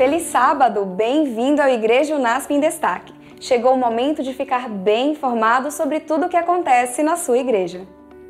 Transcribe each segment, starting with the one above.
Feliz sábado! Bem-vindo ao Igreja Unasp em Destaque. Chegou o momento de ficar bem informado sobre tudo o que acontece na sua igreja.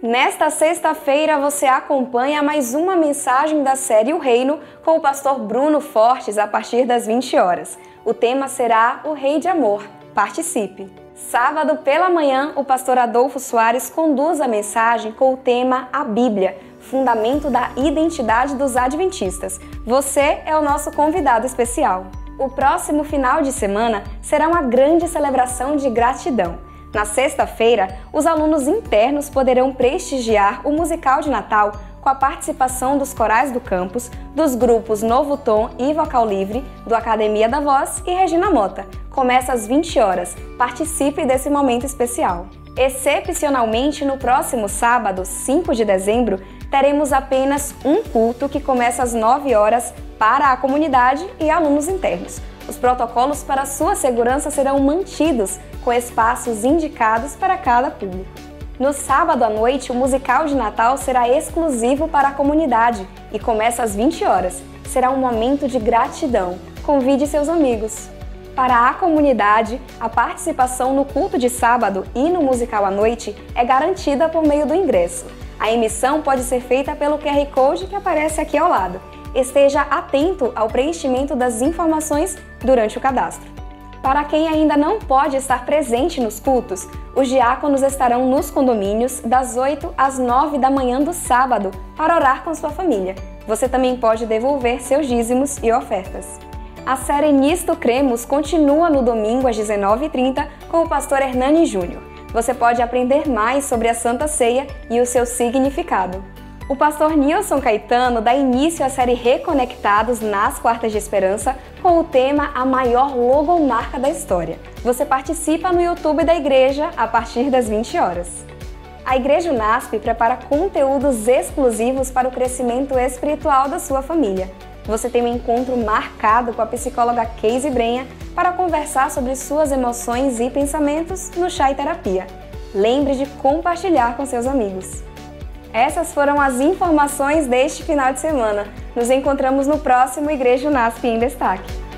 Nesta sexta-feira, você acompanha mais uma mensagem da série O Reino com o pastor Bruno Fortes a partir das 20 horas. O tema será O Rei de Amor. Participe! Sábado pela manhã, o pastor Adolfo Soares conduz a mensagem com o tema A Bíblia, fundamento da identidade dos adventistas. Você é o nosso convidado especial. O próximo final de semana será uma grande celebração de gratidão. Na sexta-feira, os alunos internos poderão prestigiar o musical de Natal com a participação dos corais do campus, dos grupos Novo Tom e Vocal Livre, do Academia da Voz e Regina Mota. Começa às 20 horas. Participe desse momento especial. Excepcionalmente, no próximo sábado, 5 de dezembro, teremos apenas um culto que começa às 9 horas para a comunidade e alunos internos. Os protocolos para sua segurança serão mantidos, com espaços indicados para cada público. No sábado à noite, o musical de Natal será exclusivo para a comunidade e começa às 20 horas. Será um momento de gratidão. Convide seus amigos. Para a comunidade, a participação no culto de sábado e no musical à noite é garantida por meio do ingresso. A emissão pode ser feita pelo QR Code que aparece aqui ao lado. Esteja atento ao preenchimento das informações durante o cadastro. Para quem ainda não pode estar presente nos cultos, os diáconos estarão nos condomínios das 8 às 9 da manhã do sábado para orar com sua família. Você também pode devolver seus dízimos e ofertas. A série Nisto Cremos continua no domingo às 19h30 com o pastor Hernani Júnior. Você pode aprender mais sobre a Santa Ceia e o seu significado. O pastor Nilson Caetano dá início à série Reconectados nas Quartas de Esperança com o tema A Maior Logomarca da História. Você participa no YouTube da igreja a partir das 20 horas. A Igreja Unasp prepara conteúdos exclusivos para o crescimento espiritual da sua família. Você tem um encontro marcado com a psicóloga Casey Brenha para conversar sobre suas emoções e pensamentos no Chá e Terapia. Lembre de compartilhar com seus amigos. Essas foram as informações deste final de semana. Nos encontramos no próximo Igreja Unasp em Destaque.